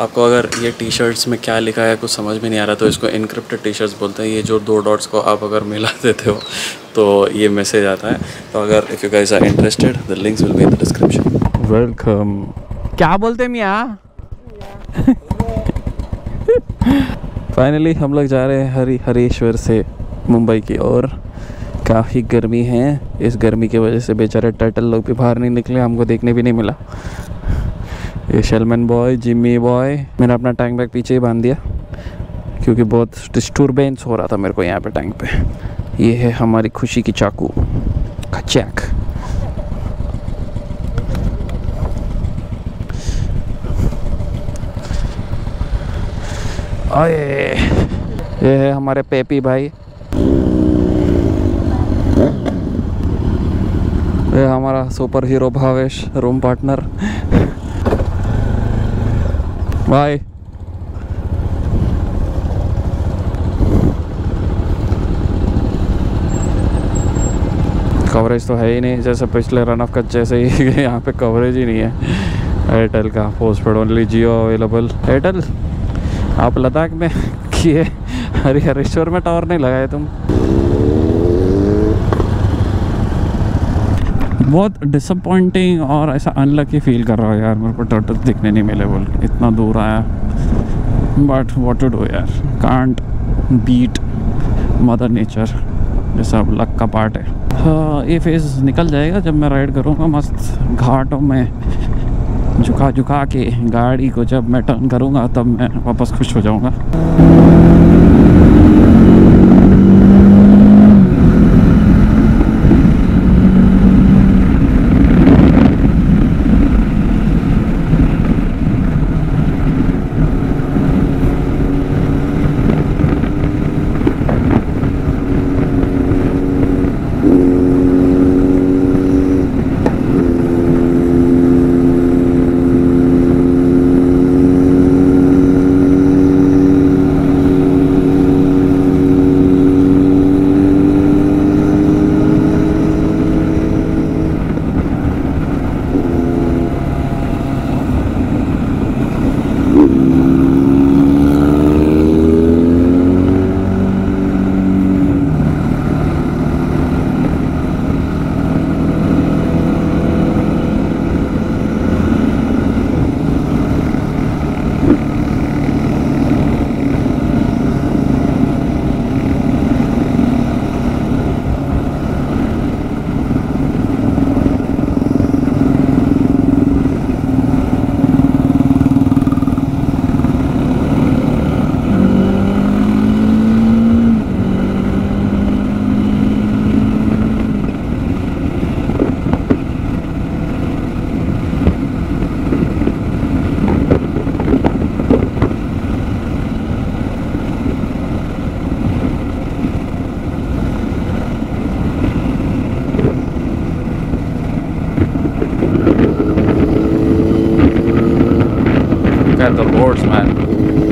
आपको अगर ये टी शर्ट्स में क्या लिखा है कुछ समझ में नहीं आ रहा तो इसको इनक्रिप्टेड टी शर्ट्स बोलते हैं। ये जो दो डॉट्स को आप अगर मिला देते हो तो ये मैसेज आता है। तो अगर if you guys are interested the links will be in the description. Welcome. क्या बोलते हैं मियाँ? फाइनली हम लोग जा रहे हैं हरिहरेश्वर से मुंबई की ओर। काफ़ी गर्मी है, इस गर्मी की वजह से बेचारे टर्टल लोग भी बाहर नहीं निकले, हमको देखने भी नहीं मिला। ये शेलमैन बॉय, जिम्मी बॉय, मैंने अपना टैंक बैग पीछे ही बांध दिया क्योंकि बहुत डिस्टर्बेंस हो रहा था मेरे को यहाँ पे टैंक पे। ये है हमारी खुशी की चाकू खचैक। ओए, ये है हमारे पेपी भाई, ये हमारा super hero Bhavesh room partner भाई। कवरेज तो है ही नहीं, जैसे पिछले रन ऑफ का जैसे ही यहाँ पे कवरेज ही नहीं है एयरटेल का। Postpaid only Jio available. Airtel आप लद्दाख में किए, हरिहरेश्वर में टावर नहीं लगाए तुम। बहुत डिसअपॉइंटिंग और ऐसा अनलकी फील कर रहा है यार, मेरे को टर्टल दिखने नहीं मिले बोल के इतना दूर आया। बट व्हाट टू डू यार, कांट बीट मदर नेचर, जैसा अब लक का पार्ट है। हाँ, ये फेज निकल जाएगा जब मैं राइड करूँगा मस्त घाटों में झुका झुका के गाड़ी को। जब मैं टर्न करूँगा तब मैं वापस खुश हो जाऊँगा। The boards, man.